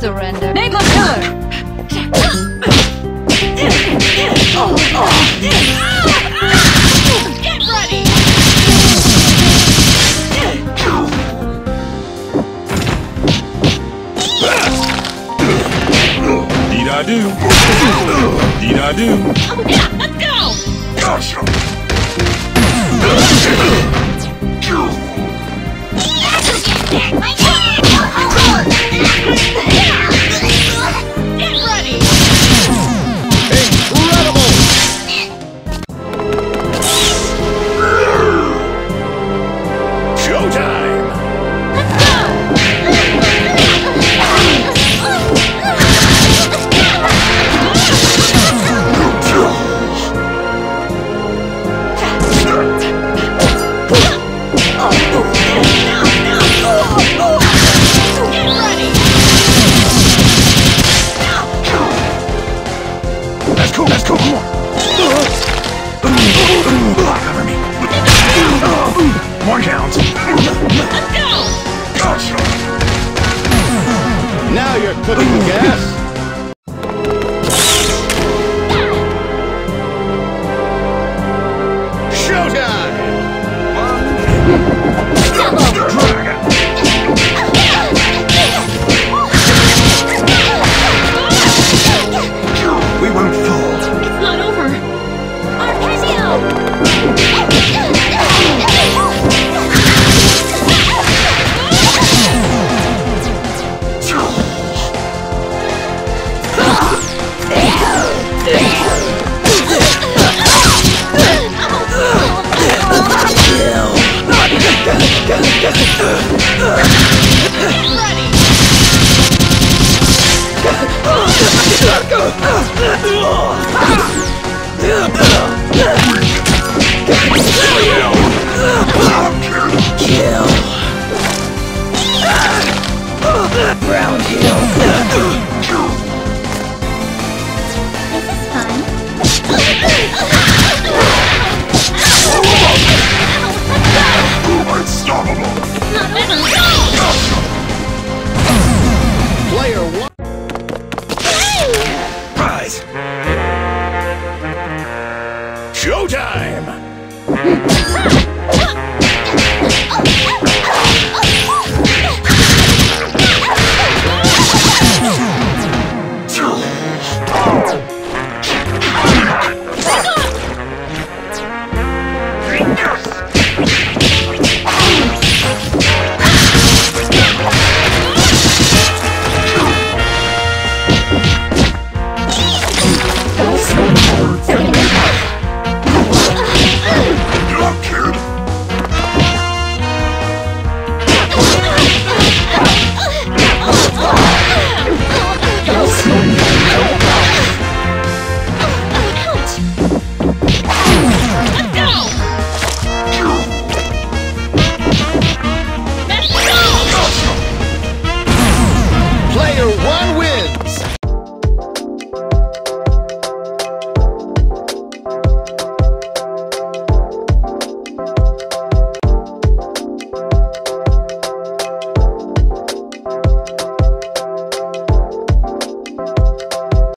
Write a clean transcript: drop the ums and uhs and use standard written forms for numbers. surrender. Make a killer! Get ready! Did I do? Did I do? Oh yeah, let's go! Gotcha! Get ready! Incredible! Showtime! Let's go! Showtime!